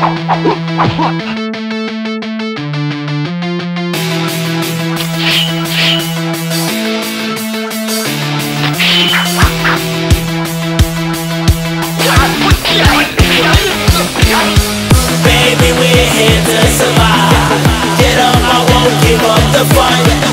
Baby, we're here to survive. Get up, I won't give up the fight.